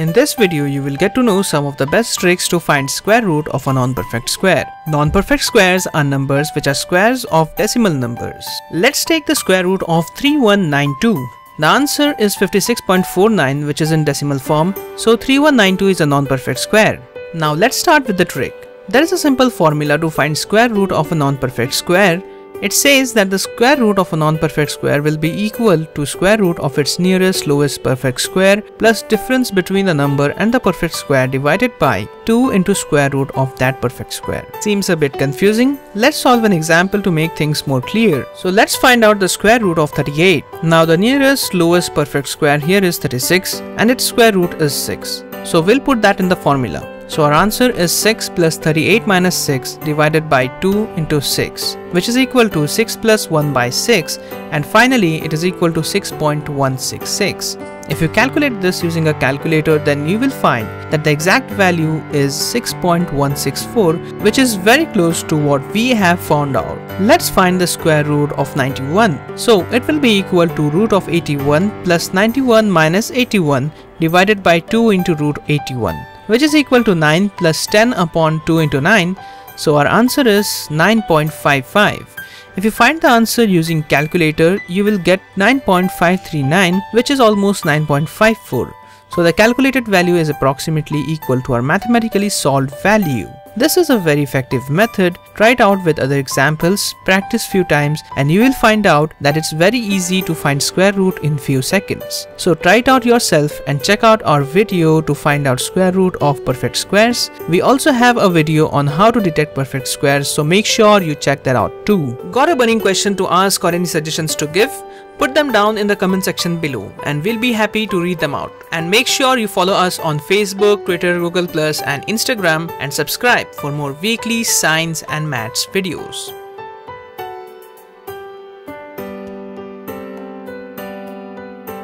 In this video, you will get to know some of the best tricks to find square root of a non-perfect square. Non-perfect squares are numbers which are squares of decimal numbers. Let's take the square root of 3192. The answer is 56.49, which is in decimal form, so 3192 is a non-perfect square. Now let's start with the trick. There is a simple formula to find square root of a non-perfect square. It says that the square root of a non-perfect square will be equal to square root of its nearest lowest perfect square plus difference between the number and the perfect square divided by 2 into square root of that perfect square. Seems a bit confusing. Let's solve an example to make things more clear. So let's find out the square root of 38. Now the nearest lowest perfect square here is 36 and its square root is 6. So we'll put that in the formula. So our answer is 6 plus 38 minus 6 divided by 2 into 6, which is equal to 6 plus 1 by 6, and finally it is equal to 6.166. If you calculate this using a calculator, then you will find that the exact value is 6.164, which is very close to what we have found out. Let's find the square root of 91. So it will be equal to root of 81 plus 91 minus 81 divided by 2 into root 81. Which is equal to 9 plus 10 upon 2 into 9, so our answer is 9.55. If you find the answer using calculator, you will get 9.539, which is almost 9.54. So the calculated value is approximately equal to our mathematically solved value. This is a very effective method. Try it out with other examples, practice few times, and you will find out that it's very easy to find square root in few seconds. So try it out yourself and check out our video to find out square root of perfect squares. We also have a video on how to detect perfect squares, so make sure you check that out too. Got a burning question to ask or any suggestions to give? Put them down in the comment section below and we'll be happy to read them out. And make sure you follow us on Facebook, Twitter, Google+, and Instagram, and subscribe for more weekly science and maths videos.